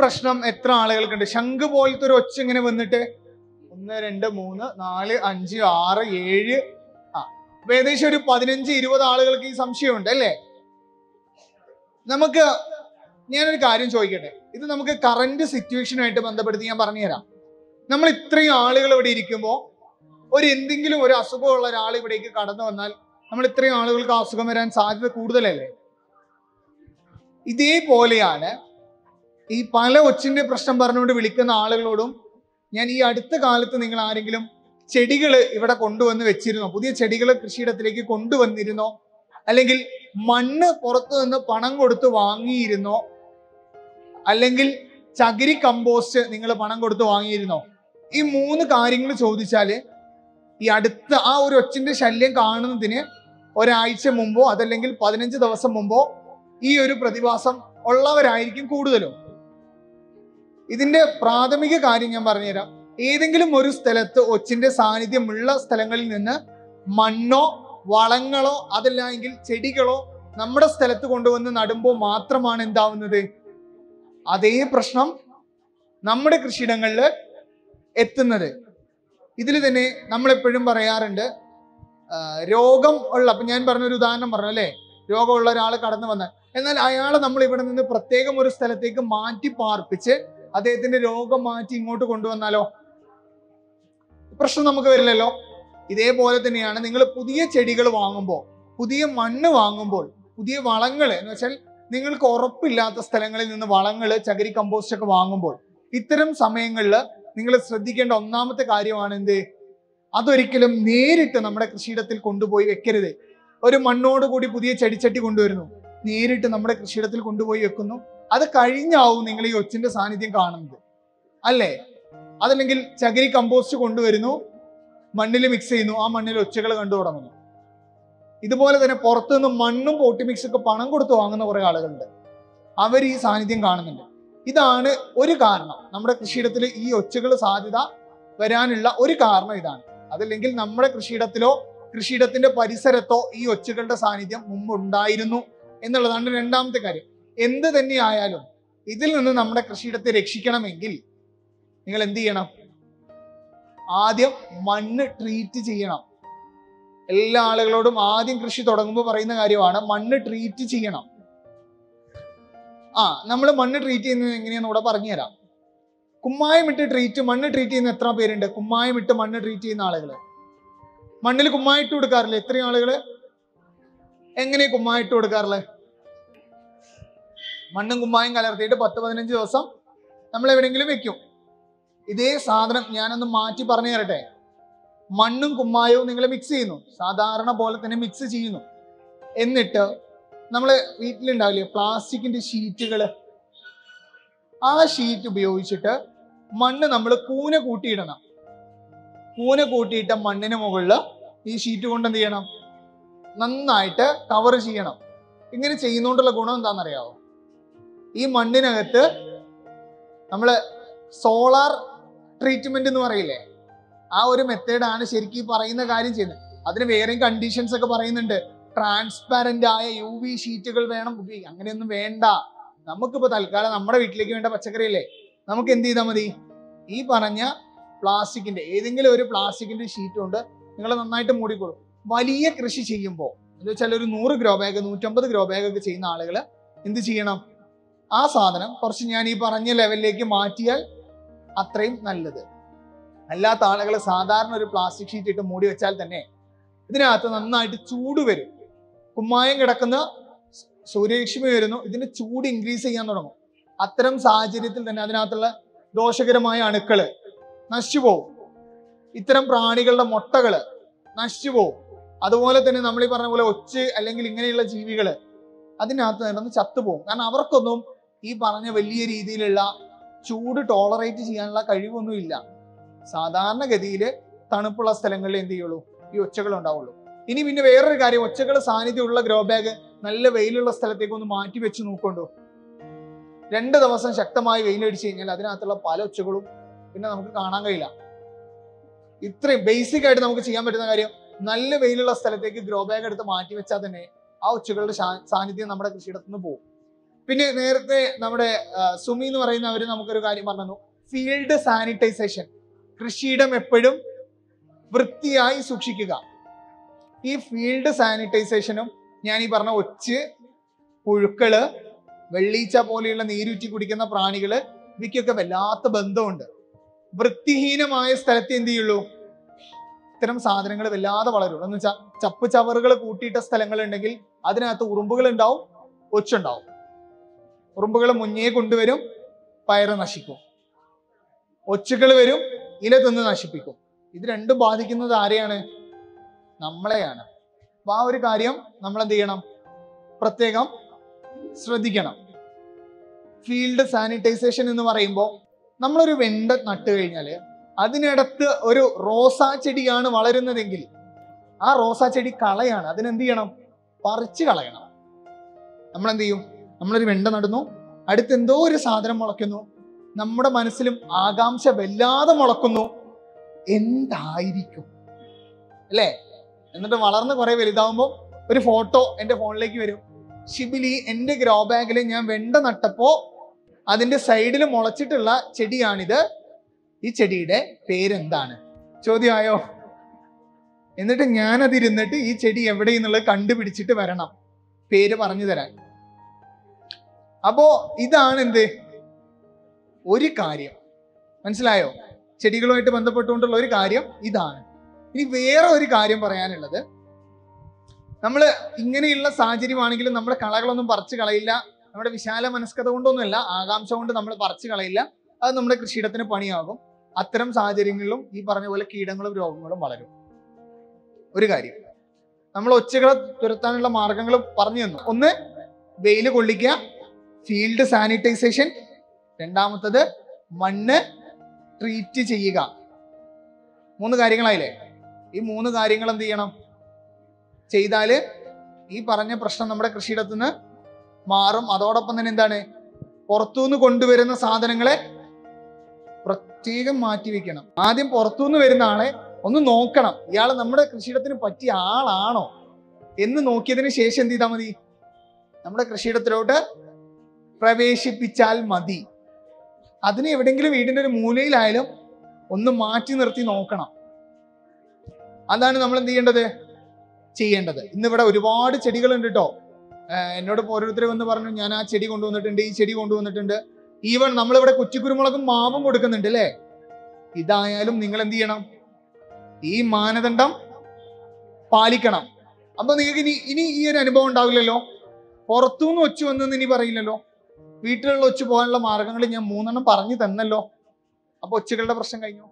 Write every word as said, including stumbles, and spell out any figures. പ്രശ്നം എത്ര ആളുകൾക്കുണ്ട്? ശംഖ് പോലത്തെ ഒരു ഒച്ച ഇങ്ങനെ വന്നിട്ട് ഒന്ന് രണ്ട് മൂന്ന് നാല് അഞ്ച് ആറ് ഏഴ് ആ അപ്പൊ ഏകദേശം ഒരു പതിനഞ്ച് ഇരുപത് ആളുകൾക്ക് ഈ സംശയമുണ്ട് അല്ലേ. നമുക്ക് ഞാനൊരു കാര്യം ചോദിക്കട്ടെ, ഇത് നമുക്ക് കറന്റ് സിറ്റുവേഷനുമായിട്ട് ബന്ധപ്പെടുത്തി ഞാൻ പറഞ്ഞുതരാം. നമ്മൾ ഇത്രയും ആളുകൾ ഇവിടെ ഇരിക്കുമ്പോൾ ഒരു എന്തെങ്കിലും ഒരു അസുഖമുള്ള ഒരാൾ ഇവിടേക്ക് കടന്നു വന്നാൽ നമ്മൾ ഇത്രയും ആളുകൾക്ക് അസുഖം വരാൻ സാധ്യത കൂടുതലല്ലേ. ഇതേപോലെയാണ് ഈ പല ഒച്ചിൻ്റെ പ്രശ്നം പറഞ്ഞുകൊണ്ട് വിളിക്കുന്ന ആളുകളോടും. ഞാൻ ഈ അടുത്ത കാലത്ത് നിങ്ങൾ ആരെങ്കിലും ചെടികൾ ഇവിടെ കൊണ്ടുവന്ന് വെച്ചിരുന്നോ? പുതിയ ചെടികൾ കൃഷിയിടത്തിലേക്ക് കൊണ്ടുവന്നിരുന്നോ? അല്ലെങ്കിൽ മണ്ണ് പുറത്തു നിന്ന് പണം കൊടുത്ത് വാങ്ങിയിരുന്നോ? അല്ലെങ്കിൽ ചകിരി കമ്പോസ്റ്റ് നിങ്ങൾ പണം കൊടുത്ത് വാങ്ങിയിരുന്നോ? ഈ മൂന്ന് കാര്യങ്ങൾ ചോദിച്ചാൽ ഈ അടുത്ത ആ ഒരു ഒച്ചിൻ്റെ ശല്യം കാണുന്നതിന് ഒരാഴ്ച മുമ്പോ അതല്ലെങ്കിൽ പതിനഞ്ച് ദിവസം മുമ്പോ ഈ ഒരു പ്രതിഭാസം ഉള്ളവരായിരിക്കും കൂടുതലും. ഇതിന്റെ പ്രാഥമിക കാര്യം ഞാൻ പറഞ്ഞുതരാം. ഏതെങ്കിലും ഒരു സ്ഥലത്ത് ഒച്ചിന്റെ സാന്നിധ്യമുള്ള സ്ഥലങ്ങളിൽ നിന്ന് മണ്ണോ വളങ്ങളോ അതല്ലെങ്കിൽ ചെടികളോ നമ്മുടെ സ്ഥലത്ത് കൊണ്ടുവന്ന് നടുമ്പോൾ മാത്രമാണ് എന്താവുന്നത് അതേ പ്രശ്നം നമ്മുടെ കൃഷിയിടങ്ങളിൽ എത്തുന്നത്. ഇതിൽ തന്നെ നമ്മളെപ്പോഴും പറയാറുണ്ട് രോഗം ഉള്ള, അപ്പം ഞാൻ പറഞ്ഞൊരു ഉദാഹരണം പറഞ്ഞു അല്ലേ, രോഗമുള്ള ഒരാൾ കടന്നു വന്നാൽ എന്നാൽ അയാളെ നമ്മൾ ഇവിടെ നിന്ന് പ്രത്യേകം ഒരു സ്ഥലത്തേക്ക് മാറ്റി പാർപ്പിച്ച് അദ്ദേഹത്തിന്റെ രോഗം മാറ്റി ഇങ്ങോട്ട് കൊണ്ടുവന്നാലോ പ്രശ്നം നമുക്ക് വരില്ലല്ലോ. ഇതേപോലെ തന്നെയാണ് നിങ്ങൾ പുതിയ ചെടികൾ വാങ്ങുമ്പോൾ, പുതിയ മണ്ണ് വാങ്ങുമ്പോൾ, പുതിയ വളങ്ങൾ എന്ന് വെച്ചാൽ നിങ്ങൾക്ക് ഉറപ്പില്ലാത്ത സ്ഥലങ്ങളിൽ നിന്ന് വളങ്ങൾ ചകിരി കമ്പോസ്റ്റ് ഒക്കെ വാങ്ങുമ്പോൾ ഇത്തരം സമയങ്ങളിൽ നിങ്ങൾ ശ്രദ്ധിക്കേണ്ട ഒന്നാമത്തെ കാര്യമാണ് എന്ത്? അതൊരിക്കലും നേരിട്ട് നമ്മുടെ കൃഷിയിടത്തിൽ കൊണ്ടുപോയി വെക്കരുത്. ഒരു മണ്ണോട് കൂടി പുതിയ ചെടിച്ചട്ടി കൊണ്ടുവരുന്നു, നേരിട്ട് നമ്മുടെ കൃഷിയിടത്തിൽ കൊണ്ടുപോയി വെക്കുന്നു, അത് കഴിഞ്ഞാവും നിങ്ങൾ ഈ ഒച്ചിന്റെ സാന്നിധ്യം കാണുന്നത് അല്ലേ. അതല്ലെങ്കിൽ ചകിരി കമ്പോസ്റ്റ് കൊണ്ടുവരുന്നു, മണ്ണിൽ മിക്സ് ചെയ്യുന്നു, ആ മണ്ണിൽ ഒച്ചകൾ കണ്ടു തുടങ്ങുന്നു. ഇതുപോലെ തന്നെ പുറത്തുനിന്ന് മണ്ണും പോട്ടി മിക്സ് ഒക്കെ പണം കൊടുത്ത് വാങ്ങുന്ന കുറെ ആളുകളുണ്ട്, അവർ ഈ സാന്നിധ്യം കാണുന്നുണ്ട്. ഇതാണ് ഒരു കാരണം, നമ്മുടെ കൃഷിയിടത്തിൽ ഈ ഒച്ചകൾ സാധ്യത വരാനുള്ള ഒരു കാരണം ഇതാണ്. അതല്ലെങ്കിൽ നമ്മുടെ കൃഷിയിടത്തിലോ കൃഷിയിടത്തിന്റെ പരിസരത്തോ ഈ ഒച്ചുകളുടെ സാന്നിധ്യം മുമ്പുണ്ടായിരുന്നു എന്നുള്ളതാണ് രണ്ടാമത്തെ കാര്യം. എന്ത് തന്നെയായാലും ഇതിൽ നിന്ന് നമ്മുടെ കൃഷിയിടത്തെ രക്ഷിക്കണമെങ്കിൽ നിങ്ങൾ എന്ത് ചെയ്യണം? ആദ്യം മണ്ണ് ട്രീറ്റ് ചെയ്യണം. എല്ലാ ആളുകളോടും ആദ്യം കൃഷി തുടങ്ങുമ്പോൾ പറയുന്ന കാര്യമാണ് മണ്ണ് ട്രീറ്റ് ചെയ്യണം. ആ നമ്മൾ മണ്ണ് ട്രീറ്റ് ചെയ്യുന്നത് എങ്ങനെയാന്ന് ഇവിടെ പറഞ്ഞുതരാം. കുമ്മായമിട്ട് ട്രീറ്റ് മണ്ണ് ട്രീറ്റ് ചെയ്യുന്ന എത്ര പേരുണ്ട്? കുമ്മായമിട്ട് മണ്ണ് ട്രീറ്റ് ചെയ്യുന്ന ആളുകൾ, മണ്ണിൽ കുമ്മായിട്ട് കൊടുക്കാറില്ല. എത്രയും ആളുകൾ എങ്ങനെ കുമ്മായിട്ട് കൊടുക്കാറില്ല? മണ്ണും കുമ്മായും കലർത്തിയിട്ട് പത്ത് പതിനഞ്ച് ദിവസം നമ്മൾ എവിടെയെങ്കിലും വെക്കും. ഇതേ സാധനം ഞാനൊന്ന് മാറ്റി പറഞ്ഞു തരട്ടെ. മണ്ണും കുമ്മായവും നിങ്ങൾ മിക്സ് ചെയ്യുന്നു, സാധാരണ പോലെ തന്നെ മിക്സ് ചെയ്യുന്നു. എന്നിട്ട് നമ്മൾ വീട്ടിലുണ്ടാവില്ലേ പ്ലാസ്റ്റിക്കിന്റെ ഷീറ്റുകൾ, ആ ഷീറ്റ് ഉപയോഗിച്ചിട്ട് മണ്ണ് നമ്മൾ കൂന കൂട്ടിയിടണം. കൂന കൂട്ടിയിട്ട മണ്ണിന് മുകളിൽ ഈ ഷീറ്റ് കൊണ്ട് എന്ത് ചെയ്യണം? നന്നായിട്ട് കവർ ചെയ്യണം. ഇങ്ങനെ ചെയ്യുന്നോണ്ടുള്ള ഗുണം എന്താണെന്നറിയാവോ? ഈ മണ്ണിനകത്ത് നമ്മൾ സോളാർ ട്രീറ്റ്മെന്റ് എന്ന് പറയില്ലേ, ആ ഒരു മെത്തേഡാണ് ശരിക്കും പറയുന്ന കാര്യം ചെയ്യുന്നത്. അതിന് വേറെയും കണ്ടീഷൻസ് ഒക്കെ പറയുന്നുണ്ട്. ട്രാൻസ്പാരന്റ് ആയ യു വി ഷീറ്റുകൾ വേണം ഉപയോഗിക്കാം. അങ്ങനെയൊന്നും വേണ്ട. നമുക്കിപ്പോൾ തൽക്കാലം നമ്മുടെ വീട്ടിലേക്ക് വേണ്ട പച്ചക്കറി അല്ലേ, നമുക്ക് എന്ത് ചെയ്താൽ മതി? ഈ പറഞ്ഞ പ്ലാസ്റ്റിക്കിന്റെ ഏതെങ്കിലും ഒരു പ്ലാസ്റ്റിക്കിന്റെ ഷീറ്റ് കൊണ്ട് നിങ്ങൾ നന്നായിട്ട് മൂടിക്കൊള്ളും. വലിയ കൃഷി ചെയ്യുമ്പോൾ എന്ന് വെച്ചാൽ ഒരു നൂറ് ഗ്രോ ബാഗ് നൂറ്റമ്പത് ഗ്രോ ബാഗ് ഒക്കെ ചെയ്യുന്ന ആളുകൾ എന്ത് ചെയ്യണം? ആ സാധനം കുറച്ച് ഞാൻ ഈ പറഞ്ഞ ലെവലിലേക്ക് മാറ്റിയാൽ അത്രയും നല്ലത്. അല്ലാത്ത ആളുകൾ സാധാരണ ഒരു പ്ലാസ്റ്റിക് ഷീറ്റ് ഇട്ട് മൂടി വെച്ചാൽ തന്നെ ഇതിനകത്ത് നന്നായിട്ട് ചൂട് വരും. കുമ്മായം കിടക്കുന്ന സൂര്യരശ്മി വരുന്നു, ഇതിന്റെ ചൂട് ഇൻക്രീസ് ചെയ്യാൻ തുടങ്ങും. അത്തരം സാഹചര്യത്തിൽ തന്നെ അതിനകത്തുള്ള ദോഷകരമായ അണുക്കള് നശിച്ചു പോവും, ഇത്തരം പ്രാണികളുടെ മുട്ടകള് നശിച്ചു പോവും. അതുപോലെ തന്നെ നമ്മൾ ഈ പറഞ്ഞ പോലെ ഒച്ച് അല്ലെങ്കിൽ ഇങ്ങനെയുള്ള ജീവികള് അതിനകത്ത് നിന്നും ചത്തുപോകും. കാരണം അവർക്കൊന്നും ഈ പറഞ്ഞ വലിയ രീതിയിലുള്ള ചൂട് ടോളറേറ്റ് ചെയ്യാനുള്ള കഴിവൊന്നും ഇല്ല. സാധാരണഗതിയിൽ തണുപ്പുള്ള സ്ഥലങ്ങളിൽ എന്ത് ചെയ്യുള്ളൂ? ഈ ഒച്ചകൾ ഉണ്ടാവുള്ളൂ. ഇനി പിന്നെ വേറൊരു കാര്യം, ഒച്ചകൾ സാന്നിധ്യമുള്ള ഗ്രോ ബാഗ് നല്ല വെയിലുള്ള സ്ഥലത്തേക്ക് ഒന്ന് മാറ്റി വെച്ച് നോക്കണ്ടോ. രണ്ട് ദിവസം ശക്തമായി വെയിലടിച്ചു കഴിഞ്ഞാൽ അതിനകത്തുള്ള പല ഒച്ചകളും പിന്നെ നമുക്ക് കാണാൻ കഴിയില്ല. ഇത്രയും ബേസിക് ആയിട്ട് നമുക്ക് ചെയ്യാൻ പറ്റുന്ന കാര്യം, നല്ല വെയിലുള്ള സ്ഥലത്തേക്ക് ഗ്രോ ബാഗ് എടുത്ത് മാറ്റി വെച്ചാൽ തന്നെ ആ ഒച്ചുകളുടെ സാന്നിധ്യം നമ്മുടെ കൃഷിയിടത്തുനിന്ന് പോകും. പിന്നെ നേരത്തെ നമ്മുടെ സുമി എന്ന് പറയുന്നവര് നമുക്കൊരു കാര്യം പറഞ്ഞു, ഫീൽഡ് സാനിറ്റൈസേഷൻ, കൃഷിയിടം എപ്പോഴും വൃത്തിയായി സൂക്ഷിക്കുക. ഈ ഫീൽഡ് സാനിറ്റൈസേഷനും ഞാൻ ഈ പറഞ്ഞ ഒച്ച്, പുഴുക്കള്, വെള്ളീച്ച പോലെയുള്ള നീരൂറ്റി കുടിക്കുന്ന പ്രാണികള് ഇവയ്ക്കൊക്കെ വല്ലാത്ത ബന്ധമുണ്ട്. വൃത്തിഹീനമായ സ്ഥലത്ത് എന്ത് ചെയ്യുള്ളൂ, ഇത്തരം സാധനങ്ങൾ വല്ലാതെ വളരുള്ളൂ. എന്ന് വെച്ചാൽ ചപ്പ് ചവറുകൾ കൂട്ടിയിട്ട സ്ഥലങ്ങൾ ഉണ്ടെങ്കിൽ അതിനകത്ത് ഉറുമ്പുകൾ ഉണ്ടാവും, ഒച്ചുണ്ടാവും. ഉറുമ്പുകൾ മുന്നേ കൊണ്ടുവരും, പയറ് നശിക്കും. ഒച്ചുകൾ വരും, ഇല തിന്ന് നശിപ്പിക്കും. ഇത് രണ്ടും ബാധിക്കുന്നത് ആരെയാണ്? നമ്മളെയാണ്. അപ്പൊ ആ ഒരു കാര്യം നമ്മൾ എന്ത് ചെയ്യണം, പ്രത്യേകം ശ്രദ്ധിക്കണം. ഫീൽഡ് സാനിറ്റൈസേഷൻ എന്ന് പറയുമ്പോൾ നമ്മളൊരു വെണ്ട നട്ട് കഴിഞ്ഞാൽ അതിനടുത്ത് ഒരു റോസാ ചെടിയാണ് വളരുന്നതെങ്കിൽ ആ റോസാ ചെടി കളയാണ്, അതിനെന്ത് ചെയ്യണം, പറിച്ച് കളയണം. നമ്മളെന്ത് ചെയ്യും, നമ്മളൊരു വെണ്ട നടന്നു, അടുത്ത് എന്തോ ഒരു സാധനം മുളയ്ക്കുന്നു, നമ്മുടെ മനസ്സിലും ആകാംക്ഷ വല്ലാതെ മുളക്കുന്നു, എന്തായിരിക്കും അല്ലേ? എന്നിട്ട് വളർന്ന് കുറെ വലുതാവുമ്പോൾ ഒരു ഫോട്ടോ എൻ്റെ ഫോണിലേക്ക് വരും, ഷിബിലി എൻ്റെ ഗ്രോ ബാഗിൽ ഞാൻ വെണ്ട നട്ടപ്പോ അതിൻ്റെ സൈഡിൽ മുളച്ചിട്ടുള്ള ചെടിയാണിത്, ഈ ചെടിയുടെ പേരെന്താണ്? ചോദ്യമായോ? എന്നിട്ട് ഞാനതിരുന്നിട്ട് ഈ ചെടി എവിടെയെന്നുള്ളത് കണ്ടുപിടിച്ചിട്ട് വരണം, പേര് പറഞ്ഞു തരാൻ. അപ്പോ ഇതാണ് എന്ത് ഒരു കാര്യം, മനസ്സിലായോ? ചെടികളുമായിട്ട് ബന്ധപ്പെട്ടുകൊണ്ടുള്ള ഒരു കാര്യം ഇതാണ്. ഇനി വേറെ ഒരു കാര്യം പറയാനുള്ളത്, നമ്മൾ ഇങ്ങനെയുള്ള സാഹചര്യമാണെങ്കിലും നമ്മുടെ കളകളൊന്നും പറിച്ചു കളയില്ല, നമ്മുടെ വിശാല മനസ്കത കൊണ്ടൊന്നുമല്ല, ആകാംക്ഷ കൊണ്ട് നമ്മൾ പറിച്ചു കളയില്ല, അത് നമ്മുടെ കൃഷിയിടത്തിന് പണിയാകും. അത്തരം സാഹചര്യങ്ങളിലും ഈ പറഞ്ഞ പോലെ കീടങ്ങളും രോഗങ്ങളും വളരും. ഒരു കാര്യം, നമ്മൾ ഒച്ചകളെ തുരത്താനുള്ള മാർഗങ്ങൾ പറഞ്ഞു തന്നു. ഒന്ന്, വെയിൽ കൊള്ളിക്കുക, ഫീൽഡ് സാനിറ്റൈസേഷൻ. രണ്ടാമത്തത്, മണ്ണ് ട്രീറ്റ് ചെയ്യുക. മൂന്ന് കാര്യങ്ങളായില്ലേ? ഈ മൂന്ന് കാര്യങ്ങൾ എന്ത് ചെയ്യണം, ചെയ്താല് ഈ പറഞ്ഞ പ്രശ്നം നമ്മുടെ കൃഷിയിടത്തുനിന്ന് മാറും. അതോടൊപ്പം തന്നെ എന്താണ്, പുറത്തുനിന്ന് കൊണ്ടുവരുന്ന സാധനങ്ങളെ പ്രത്യേകം മാറ്റിവെക്കണം. ആദ്യം പുറത്തുനിന്ന് വരുന്ന ആളെ ഒന്ന് നോക്കണം, ഇയാൾ നമ്മുടെ കൃഷിയിടത്തിന് പറ്റിയ ആളാണോ എന്ന് നോക്കിയതിന് ശേഷം എന്ത് ചെയ്താൽ മതി, നമ്മുടെ കൃഷിയിടത്തിലോട്ട് പ്രവേശിപ്പിച്ചാൽ മതി. അതിന് എവിടെയെങ്കിലും വീടിൻ്റെ ഒരു മൂലയിലായാലും ഒന്ന് മാറ്റി നിർത്തി നോക്കണം. അതാണ് നമ്മൾ എന്ത് ചെയ്യേണ്ടത് ചെയ്യേണ്ടത് ഇന്നിവിടെ ഒരുപാട് ചെടികളുണ്ട് കേട്ടോ. എന്നോട് ഓരോരുത്തരും വന്ന് പറഞ്ഞു, ഞാൻ ആ ചെടി കൊണ്ടുവന്നിട്ടുണ്ട്, ഈ ചെടി കൊണ്ടുവന്നിട്ടുണ്ട്. ഈവൻ നമ്മളിവിടെ കുറ്റിക്കുരുമുളകും മാവും കൊടുക്കുന്നുണ്ട് അല്ലേ. ഇതായാലും നിങ്ങൾ എന്ത് ചെയ്യണം, ഈ മാനദണ്ഡം പാലിക്കണം. അപ്പൊ നിങ്ങൾക്ക് ഇനി ഇനി ഈ ഒരു അനുഭവം ഉണ്ടാവില്ലല്ലോ, പുറത്തുനിന്ന് ഒച്ചു വന്നെന്ന് ഇനി പറയില്ലല്ലോ. വീട്ടിലുള്ള ഒച്ചു പോകാനുള്ള മാർഗങ്ങൾ ഞാൻ മൂന്നെണ്ണം പറഞ്ഞു തന്നല്ലോ. അപ്പൊ ഒച്ചുകളുടെ പ്രശ്നം കഴിഞ്ഞു.